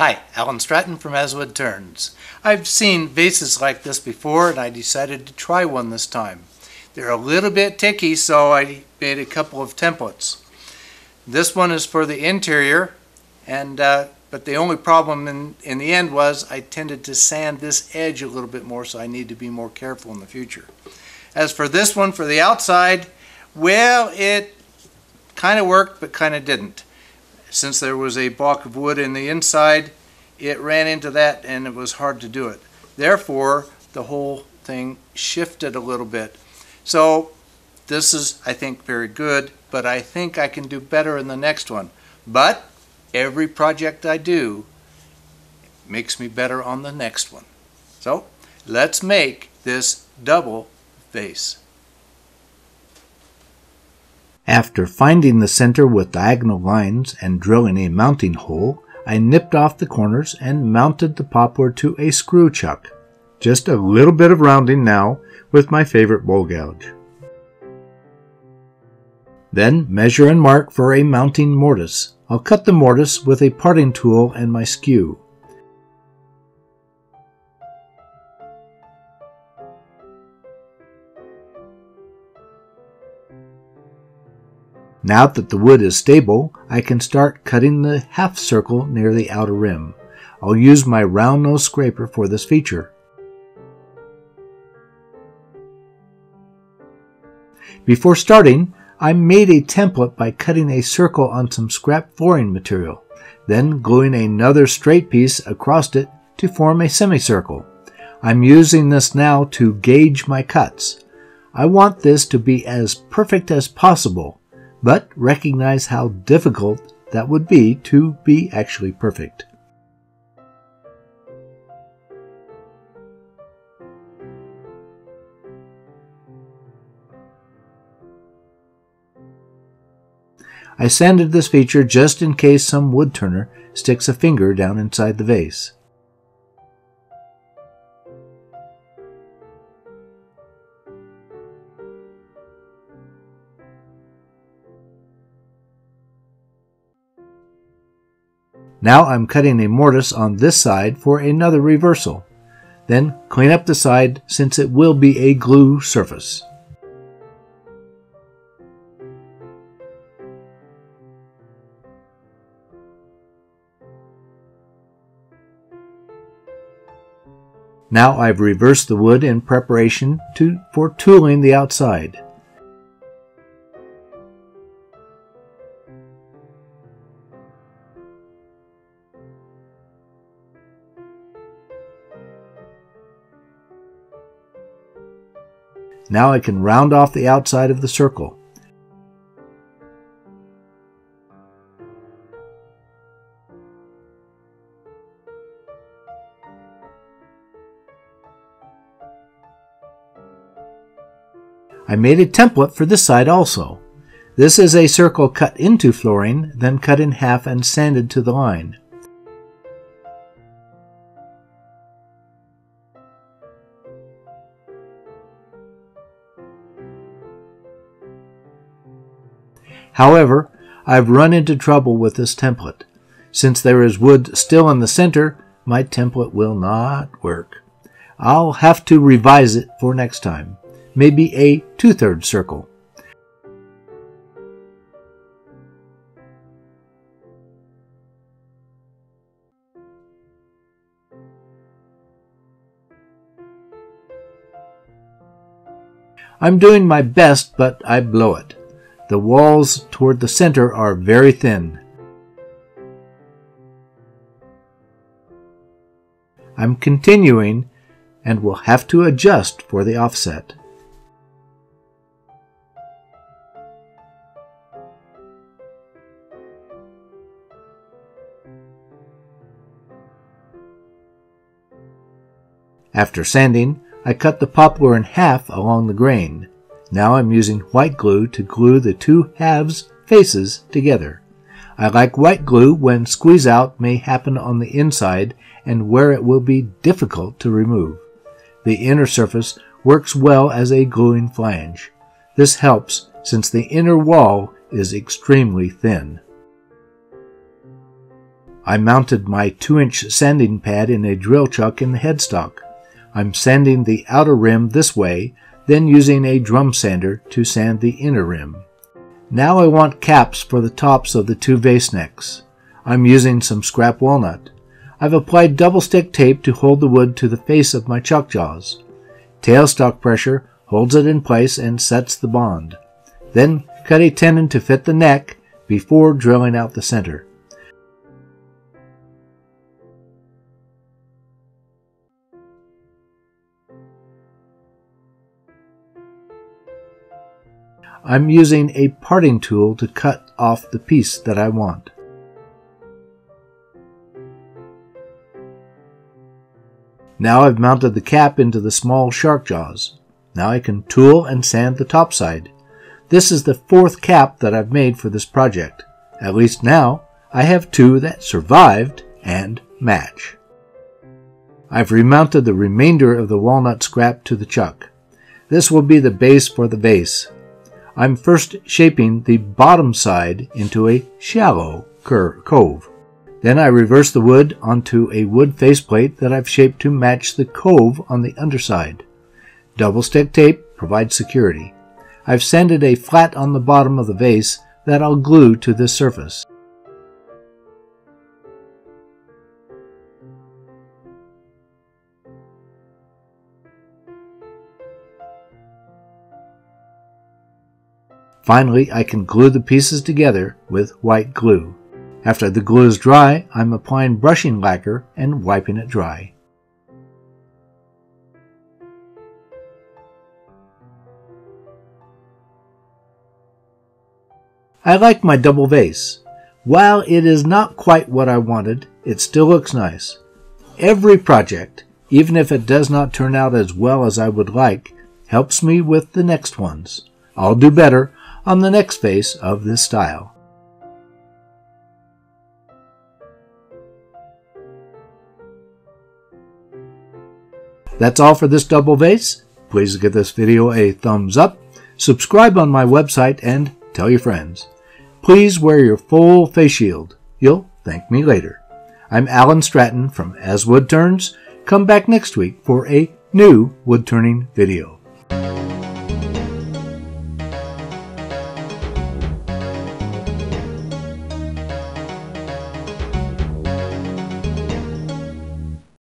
Hi, Alan Stratton from As Wood Turns. I've seen vases like this before and I decided to try one this time. They're a little bit tinky, so I made a couple of templates. This one is for the interior, and but the only problem in the end was I tended to sand this edge a little bit more, so I need to be more careful in the future. As for this one for the outside, well, it kind of worked but kind of didn't. Since there was a block of wood in the inside, it ran into that and it was hard to do it. Therefore, the whole thing shifted a little bit. So this is, I think, very good, but I think I can do better in the next one. But every project I do makes me better on the next one. So let's make this double vase. After finding the center with diagonal lines and drilling a mounting hole, I nipped off the corners and mounted the poplar to a screw chuck. Just a little bit of rounding now with my favorite bowl gouge. Then measure and mark for a mounting mortise. I'll cut the mortise with a parting tool and my skew. Now that the wood is stable, I can start cutting the half circle near the outer rim. I'll use my round nose scraper for this feature. Before starting, I made a template by cutting a circle on some scrap flooring material, then gluing another straight piece across it to form a semicircle. I'm using this now to gauge my cuts. I want this to be as perfect as possible, but recognize how difficult that would be to be actually perfect. I sanded this feature just in case some wood turner sticks a finger down inside the vase. Now I'm cutting a mortise on this side for another reversal. Then clean up the side since it will be a glue surface. Now I've reversed the wood in preparation for tooling the outside. Now I can round off the outside of the circle. I made a template for this side also. This is a circle cut into flooring, then cut in half and sanded to the line. However, I've run into trouble with this template. Since there is wood still in the center, my template will not work. I'll have to revise it for next time. Maybe a 2/3 circle. I'm doing my best, but I blow it. The walls toward the center are very thin. I'm continuing and will have to adjust for the offset. After sanding, I cut the poplar in half along the grain. Now I'm using white glue to glue the two halves faces together. I like white glue when squeeze out may happen on the inside and where it will be difficult to remove. The inner surface works well as a gluing flange. This helps since the inner wall is extremely thin. I mounted my 2-inch sanding pad in a drill chuck in the headstock. I'm sanding the outer rim this way, then using a drum sander to sand the inner rim. Now I want caps for the tops of the 2 vase necks. I'm using some scrap walnut. I've applied double stick tape to hold the wood to the face of my chuck jaws. Tailstock pressure holds it in place and sets the bond. Then cut a tendon to fit the neck before drilling out the center. I'm using a parting tool to cut off the piece that I want. Now I've mounted the cap into the small shark jaws. Now I can tool and sand the top side. This is the 4th cap that I've made for this project. At least now, I have 2 that survived and match. I've remounted the remainder of the walnut scrap to the chuck. This will be the base for the vase. I'm first shaping the bottom side into a shallow cove. Then I reverse the wood onto a wood faceplate that I've shaped to match the cove on the underside. Double stick tape provides security. I've sanded a flat on the bottom of the vase that I'll glue to this surface. Finally, I can glue the pieces together with white glue. After the glue is dry, I'm applying brushing lacquer and wiping it dry. I like my double vase. While it is not quite what I wanted, it still looks nice. Every project, even if it does not turn out as well as I would like, helps me with the next ones. I'll do better on the next vase of this style. That's all for this double vase. Please give this video a thumbs up, subscribe on my website, and tell your friends. Please wear your full face shield. You'll thank me later. I'm Alan Stratton from As Wood Turns. Come back next week for a new wood turning video.